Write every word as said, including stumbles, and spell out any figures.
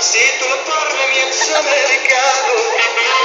Si tú no parles mi ex americano.